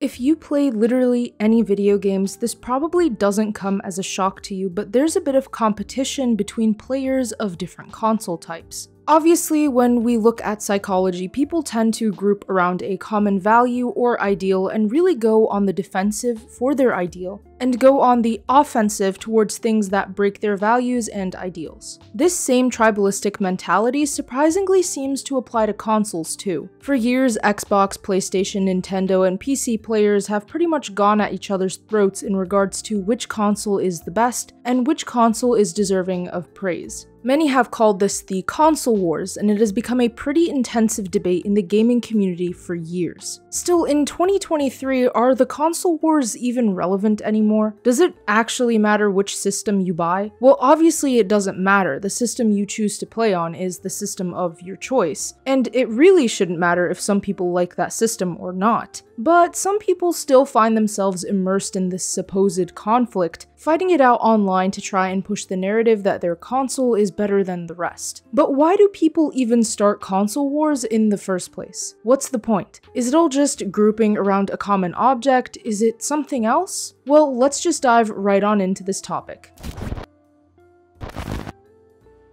If you play literally any video games, this probably doesn't come as a shock to you, but there's a bit of competition between players of different console types. Obviously, when we look at psychology, people tend to group around a common value or ideal and really go on the defensive for their ideal, and go on the offensive towards things that break their values and ideals. This same tribalistic mentality surprisingly seems to apply to consoles too. For years, Xbox, PlayStation, Nintendo, and PC players have pretty much gone at each other's throats in regards to which console is the best and which console is deserving of praise. Many have called this the console wars, and it has become a pretty intensive debate in the gaming community for years. Still, in 2023, are the console wars even relevant anymore? Does it actually matter which system you buy? Well, obviously it doesn't matter. The system you choose to play on is the system of your choice, and it really shouldn't matter if some people like that system or not. But some people still find themselves immersed in this supposed conflict, fighting it out online to try and push the narrative that their console is better than the rest. But why do people even start console wars in the first place? What's the point? Is it all just grouping around a common object? Is it something else? Well, let's just dive right on into this topic.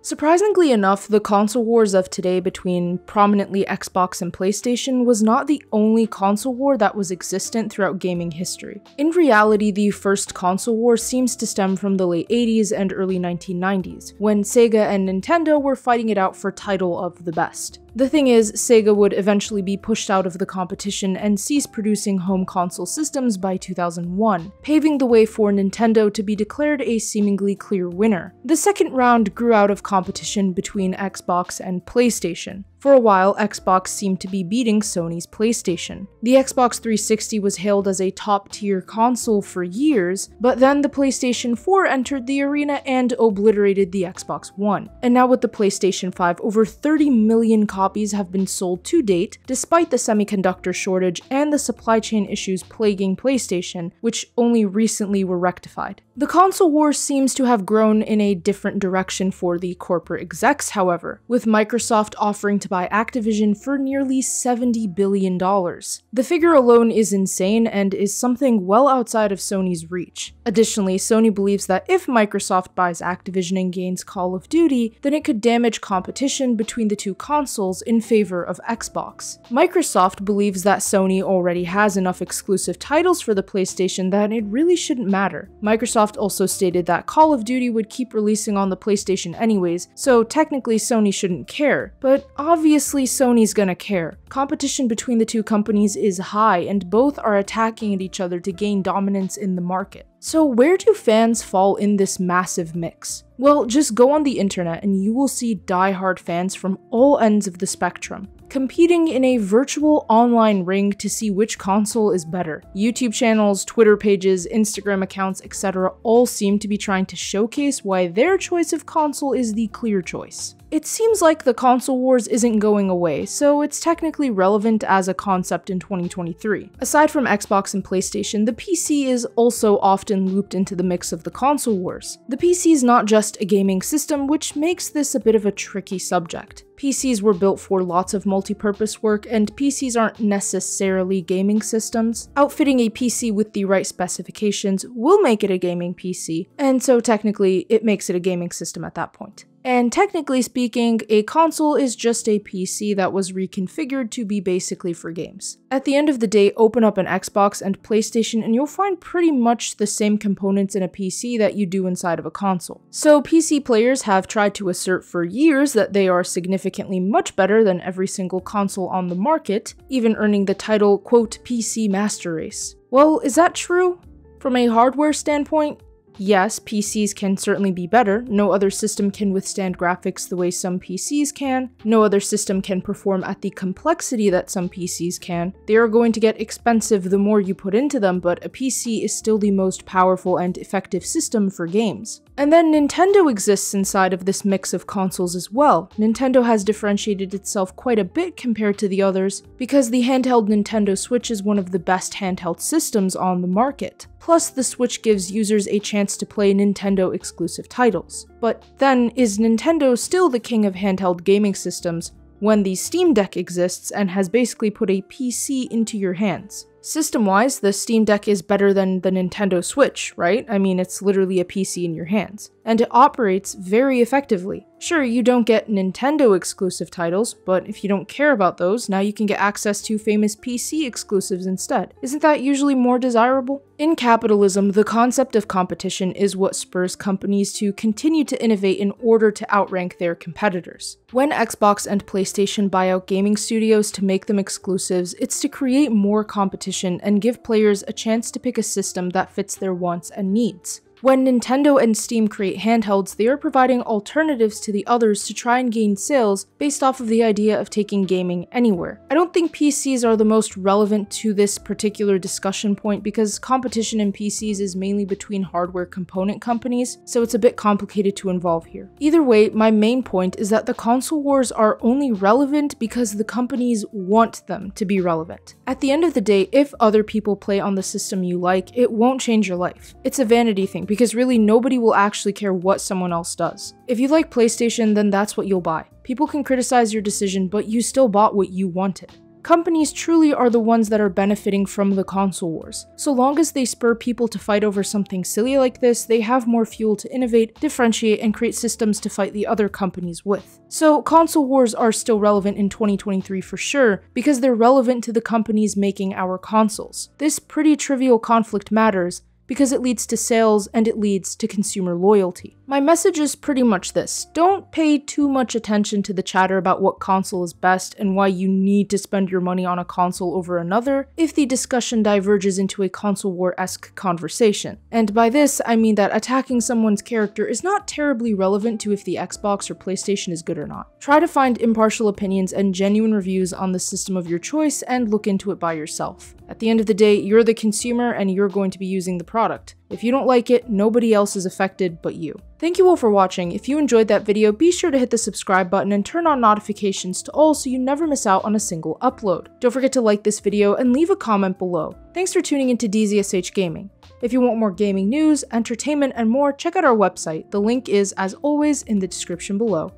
Surprisingly enough, the console wars of today between prominently Xbox and PlayStation was not the only console war that was existent throughout gaming history. In reality, the first console war seems to stem from the late 80s and early 1990s, when Sega and Nintendo were fighting it out for title of the best. The thing is, Sega would eventually be pushed out of the competition and cease producing home console systems by 2001, paving the way for Nintendo to be declared a seemingly clear winner. The second round grew out of competition between Xbox and PlayStation. For a while, Xbox seemed to be beating Sony's PlayStation. The Xbox 360 was hailed as a top-tier console for years, but then the PlayStation 4 entered the arena and obliterated the Xbox One. And now with the PlayStation 5, over 30 million copies have been sold to date, despite the semiconductor shortage and the supply chain issues plaguing PlayStation, which only recently were rectified. The console war seems to have grown in a different direction for the corporate execs, however, with Microsoft offering to by Activision for nearly $70 billion. The figure alone is insane and is something well outside of Sony's reach. Additionally, Sony believes that if Microsoft buys Activision and gains Call of Duty, then it could damage competition between the two consoles in favor of Xbox. Microsoft believes that Sony already has enough exclusive titles for the PlayStation that it really shouldn't matter. Microsoft also stated that Call of Duty would keep releasing on the PlayStation anyways, so technically Sony shouldn't care, but obviously, Sony's gonna care. Competition between the two companies is high, and both are attacking at each other to gain dominance in the market. So where do fans fall in this massive mix? Well, just go on the internet and you will see die-hard fans from all ends of the spectrum, competing in a virtual online ring to see which console is better. YouTube channels, Twitter pages, Instagram accounts, etc. all seem to be trying to showcase why their choice of console is the clear choice. It seems like the console wars isn't going away, so it's technically relevant as a concept in 2023. Aside from Xbox and PlayStation, the PC is also often looped into the mix of the console wars. The PC is not just a gaming system, which makes this a bit of a tricky subject. PCs were built for lots of multi-purpose work, and PCs aren't necessarily gaming systems. Outfitting a PC with the right specifications will make it a gaming PC, and so technically it makes it a gaming system at that point. And technically speaking, a console is just a PC that was reconfigured to be basically for games. At the end of the day, open up an Xbox and PlayStation and you'll find pretty much the same components in a PC that you do inside of a console. So PC players have tried to assert for years that they are significantly much better than every single console on the market, even earning the title, quote, PC Master Race. Well, is that true? From a hardware standpoint, yes, PCs can certainly be better. No other system can withstand graphics the way some PCs can. No other system can perform at the complexity that some PCs can. They are going to get expensive the more you put into them, but a PC is still the most powerful and effective system for games. And then Nintendo exists inside of this mix of consoles as well. Nintendo has differentiated itself quite a bit compared to the others, because the handheld Nintendo Switch is one of the best handheld systems on the market. Plus, the Switch gives users a chance to play Nintendo-exclusive titles. But then, is Nintendo still the king of handheld gaming systems when the Steam Deck exists and has basically put a PC into your hands? System-wise, the Steam Deck is better than the Nintendo Switch, right? I mean, it's literally a PC in your hands. And it operates very effectively. Sure, you don't get Nintendo exclusive titles, but if you don't care about those, now you can get access to famous PC exclusives instead. Isn't that usually more desirable? In capitalism, the concept of competition is what spurs companies to continue to innovate in order to outrank their competitors. When Xbox and PlayStation buy out gaming studios to make them exclusives, it's to create more competition and give players a chance to pick a system that fits their wants and needs. When Nintendo and Steam create handhelds, they are providing alternatives to the others to try and gain sales based off of the idea of taking gaming anywhere. I don't think PCs are the most relevant to this particular discussion point because competition in PCs is mainly between hardware component companies, so it's a bit complicated to involve here. Either way, my main point is that the console wars are only relevant because the companies want them to be relevant. At the end of the day, if other people play on the system you like, it won't change your life. It's a vanity thing, because really nobody will actually care what someone else does. If you like PlayStation, then that's what you'll buy. People can criticize your decision, but you still bought what you wanted. Companies truly are the ones that are benefiting from the console wars. So long as they spur people to fight over something silly like this, they have more fuel to innovate, differentiate, and create systems to fight the other companies with. So console wars are still relevant in 2023 for sure, because they're relevant to the companies making our consoles. This pretty trivial conflict matters, because it leads to sales and it leads to consumer loyalty. My message is pretty much this: don't pay too much attention to the chatter about what console is best and why you need to spend your money on a console over another if the discussion diverges into a console war-esque conversation. And by this, I mean that attacking someone's character is not terribly relevant to if the Xbox or PlayStation is good or not. Try to find impartial opinions and genuine reviews on the system of your choice and look into it by yourself. At the end of the day, you're the consumer and you're going to be using the product. If you don't like it, nobody else is affected but you. Thank you all for watching. If you enjoyed that video, be sure to hit the subscribe button and turn on notifications to all so you never miss out on a single upload. Don't forget to like this video and leave a comment below. Thanks for tuning into DZSH Gaming. If you want more gaming news, entertainment, and more, check out our website. The link is, as always, in the description below.